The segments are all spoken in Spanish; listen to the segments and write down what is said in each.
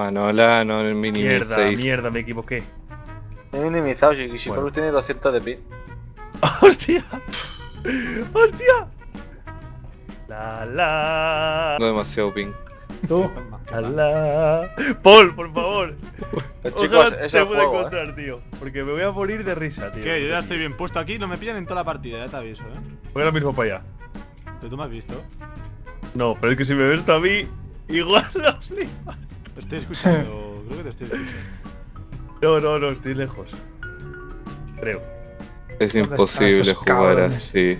Manola, no el mínimo. Mierda, 6. Mierda, me equivoqué. He minimizado, y si bueno. Por tiene 200 de pi. ¡Hostia! ¡Hostia! La la. No demasiado ping. Tú. La la. Paul, por favor. Chicos, se puede encontrar, tío. Porque me voy a morir de risa, tío. ¿Qué? Yo ya estoy bien puesto aquí, no me pillan en toda la partida, ya te aviso, eh. Voy ahora mismo para allá. ¿Tú me has visto? No, pero es que si me ves a mí, igual lo flipas. Te estoy escuchando, creo que te estoy escuchando. No, estoy lejos. Creo. Es imposible jugar así.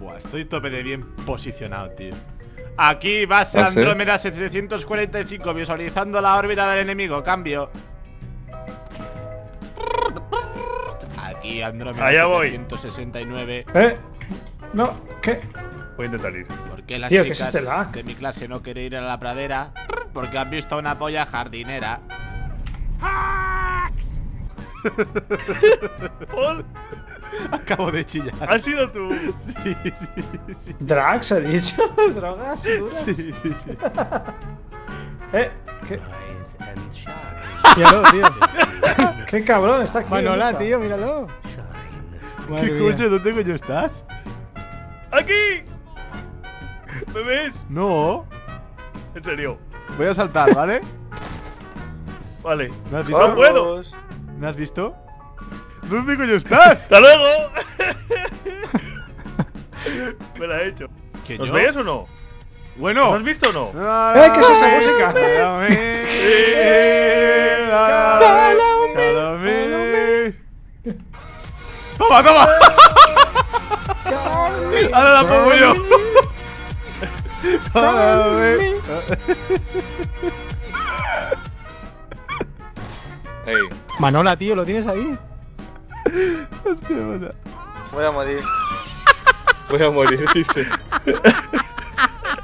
Buah, estoy tope de bien posicionado, tío. Aquí vas a Andrómeda 745, visualizando la órbita del enemigo. Cambio. Aquí Andrómeda 769. ¿Eh? No, ¿qué? Voy a intentar ir. ¿Por qué las tío, chicas de mi clase no quieren ir a la pradera? Porque han visto a una polla jardinera. ¡Hacks! Acabo de chillar. ¿Has sido tú? Sí. ¿Drags ha dicho? ¿Drogas? ¿Duras? Sí. ¿Qué? Míralo, tío. Qué cabrón, está aquí. Manola, tío, míralo. ¿Qué coño? ¿Dónde coño estás? ¡Aquí! ¿Me ves? No. En serio. Voy a saltar, ¿vale? Vale. ¿Me has visto? ¡No puedo! ¿Me has visto? ¿Dónde coño estás? ¡Hasta luego! Me la he hecho. ¿Nos veis o no? Bueno. ¿Nos has visto o no? ¡Qué es esa música! ¡Toma! ¡Ahora la pongo yo! Hey. Manola, tío, ¿lo tienes ahí? Hostia, mata. Voy a morir, dice.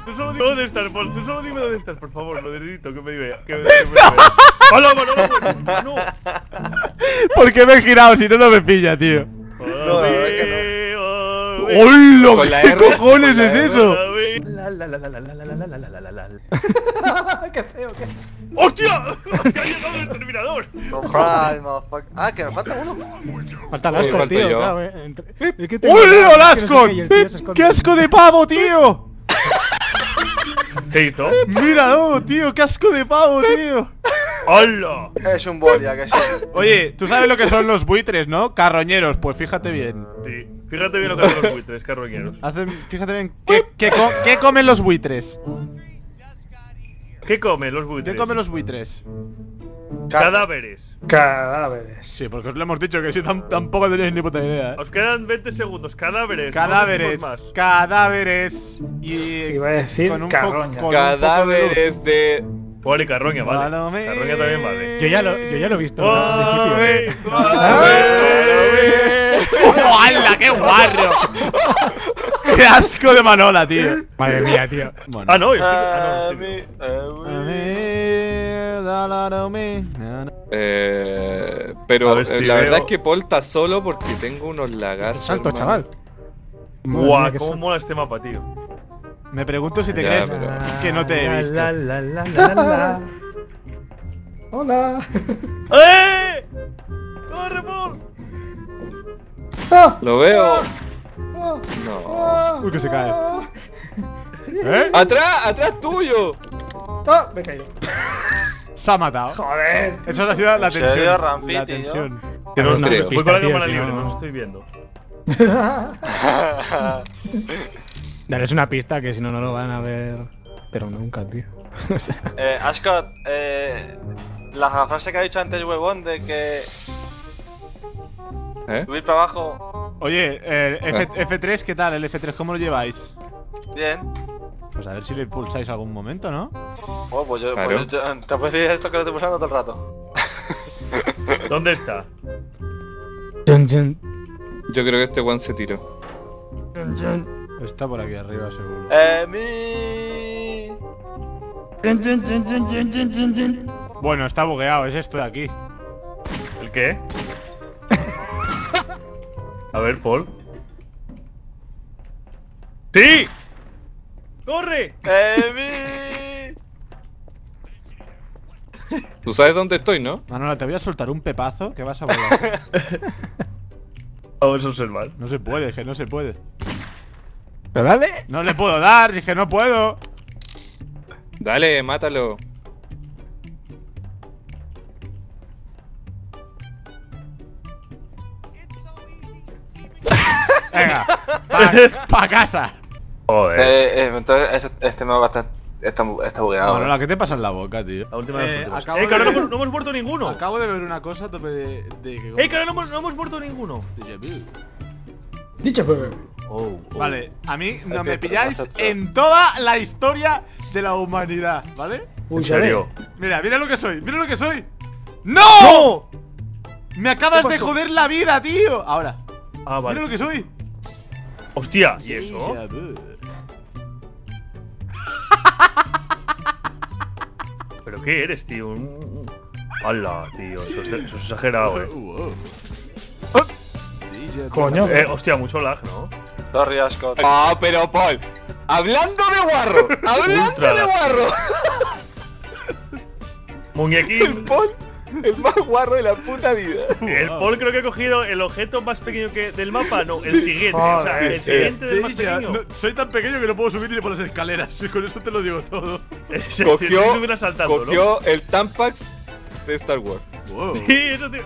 Tú solo dime dónde estás, Paul. Por favor, lo necesito, que me diga. ¡Hola, Manola! ¡No! ¿Por qué me he girado? Si no, no me pilla, tío. ¡Hola! ¿Qué cojones es eso? ¡Qué feo que es! ¡Hostia! ¡Que ha llegado el terminador! ¡Ah, que me falta uno! Falta el asco, tío. ¡Hola, el asco! ¡Qué asco de pavo, tío! ¿Qué hizo? ¡Míralo, tío! ¡Qué asco de pavo, tío! ¡Hola! Es un bolia, que es. Oye, tú sabes lo que son los buitres, ¿no? Carroñeros, pues fíjate bien. Sí. Fíjate bien lo que hacen los buitres, carroñeros. Fíjate bien, ¿qué comen los buitres? ¿Qué comen los buitres? Cadáveres. Cadáveres. Sí, porque os lo hemos dicho que si tampoco tenéis ni puta idea, ¿eh? Os quedan 20 segundos. Cadáveres. No cadáveres. Y iba a decir con un cadáveres de... Poli carroña, vale. Carroña también vale. Yo ya lo he visto. ¡Hala, qué guarro! ¡Qué asco de Manola, tío! Madre mía, tío. Bueno. Pero si la verdad es que Paul está solo porque tengo unos lagazos. Salto, chaval. Guau, cómo mola este mapa, tío. Me pregunto si te crees que no te he visto. Hola. ¡Eh! ¡Corre, Paul! ¡Lo veo! ¡No! ¡Uy, que se cae! ¿Eh? ¡Atrás! ¡Atrás tuyo! ¡Ah! Me he caído. Se ha matado. ¡Joder! Eso ha sido la tensión. La tensión. Que no creo. Voy con la cámara libre, no lo estoy viendo. Darles una pista que si no, no lo van a ver. Pero nunca, tío. AscKoT, la frase que ha dicho antes, huevón, de que. ¿Eh? Subir para abajo. Oye, F3, ¿qué tal? El F3, ¿cómo lo lleváis? Bien. Pues a ver si lo impulsáis algún momento, ¿no? Oh, pues yo… Claro. Pues yo te puedo decir esto que lo estoy pulsando todo el rato. ¿Dónde está? Yo creo que este one se tiró. Está por aquí arriba, seguro. Bueno, está bugueado, es esto de aquí. ¿El qué? A ver, Paul. ¡Sí! ¡Corre! Tú sabes dónde estoy, ¿no? Manola, te voy a soltar un pepazo que vas a volar. Vamos a observar. No se puede, que no se puede. Pero dale. No le puedo dar, dije, no puedo. Dale, mátalo. Venga, pa casa. Joder. Entonces este mapa está bugueado. Bueno, ¿qué te pasa en la boca, tío? La última vez. No hemos muerto ninguno. Acabo de ver una cosa a tope de que no hemos muerto ninguno. Vale, a mí no me pilláis en toda la historia de la humanidad, ¿vale? Uy, serio. Mira lo que soy, mira lo que soy. ¡No! Me acabas de joder la vida, tío. Ahora. Ah, vale. Mira lo que soy. Hostia, ¿y eso? ¿Pero qué eres, tío? ¡Hala, tío! Eso es exagerado, Coño, hostia, mucho lag, ¿no? Sorry, AscKoT. Ah, pero Paul, hablando de guarro, hablando de guarro. Muñequín. El Paul, el más guarro de la puta vida. El Paul creo que ha cogido el objeto más pequeño que del mapa, no, el siguiente, o sea, el siguiente del más pequeño. No, soy tan pequeño que no puedo subir ni por las escaleras, con eso te lo digo todo. Cogió el Tampax de Star Wars. Wow. Sí, eso tío.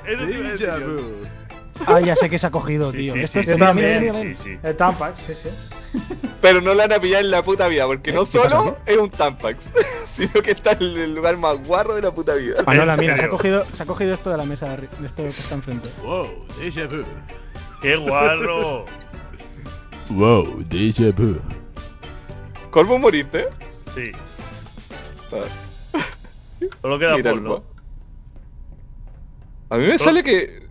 Ah, ya sé que se ha cogido, tío. Sí, el Tampax, sí. Pero no la han pillado en la puta vida, porque no solo es un Tampax, sino que está en el lugar más guarro de la puta vida. Manola, mira, se ha cogido esto de la mesa, de esto que está enfrente. Wow, déjà vu. ¡Qué guarro! Wow, déjà vu. ¿Corvo moriste? Sí. Solo queda Paul, ¿no? A mí me sale que…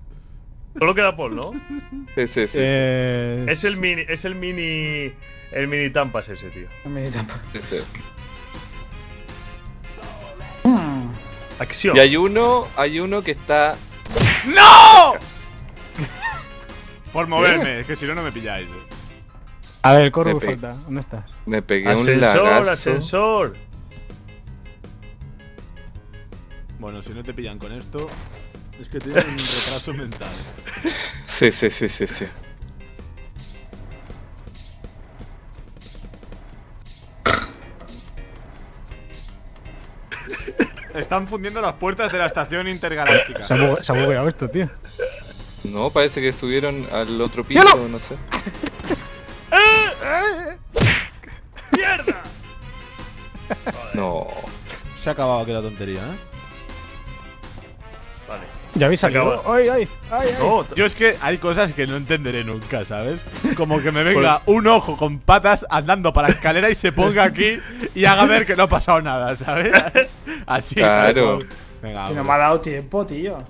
Solo queda Paul, ¿no? Sí. Es el mini Tampas ese, tío. El mini Tampas. Sí. Acción. Y hay uno que está… ¡No! Por moverme, es que si no, no me pilláis. A ver, Corvo falta. ¿Dónde estás? Me pegué un lagazo. ¡Ascensor! Bueno, si no te pillan con esto… Es que tiene un retraso mental. Sí. Están fundiendo las puertas de la estación intergaláctica. Se ha bugueado esto, tío. No, parece que subieron al otro piso, no sé. ¡Mierda! No. Se ha acabado aquí la tontería, Vale. ¿Ya habéis acabado? ¡Ay! No, yo es que hay cosas que no entenderé nunca, ¿sabes? Como que me venga un ojo con patas andando para la escalera y se ponga aquí y haga ver que no ha pasado nada, ¿sabes? Así. Claro. Venga, no me ha dado tiempo, tío.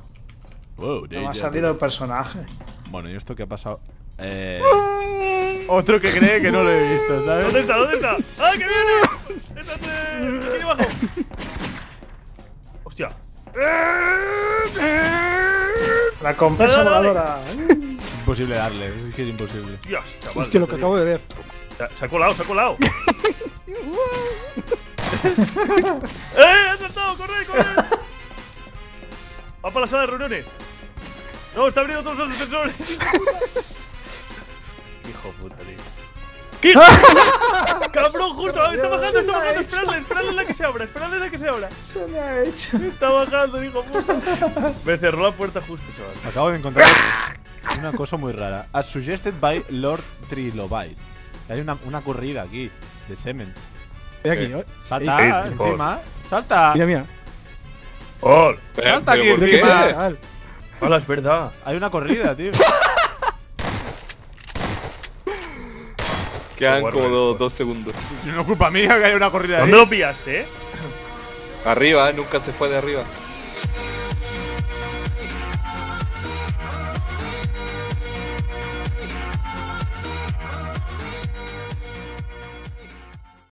Wow, no me ha salido el personaje. Bueno, ¿y esto qué ha pasado? Otro que cree que no lo he visto, ¿sabes? ¿Dónde está? ¡Ah, que viene! ¡Estate aquí debajo! ¡Hostia! La compensa voladora. Imposible darle, es que es imposible. Dios, chaval. Hostia, lo que acabo de ver. Se ha colado. ¡Ha saltado! ¡Corre! Va para la sala de reuniones. No, está abriendo todos los ascensores. Hijo puta, tío. ¿Qué? ¡Cabrón, justo! ¡Está bajando! ¡Esperadle a que se abra! Se me ha hecho. Está bajando, hijo puta. Me cerró la puerta justo, chaval. Acabo de encontrar una cosa muy rara. As suggested by Lord Trilobite. Hay una corrida aquí, de semen. Aquí, salta, encima. ¡Salta! Mira. ¡Oh! ¡Salta aquí, encima! ¡Hola, es verdad! Hay una corrida, tío. Quedan como dos segundos. No es culpa mía que haya una corrida ahí. ¿Dónde lo pillaste? Arriba, nunca se fue de arriba.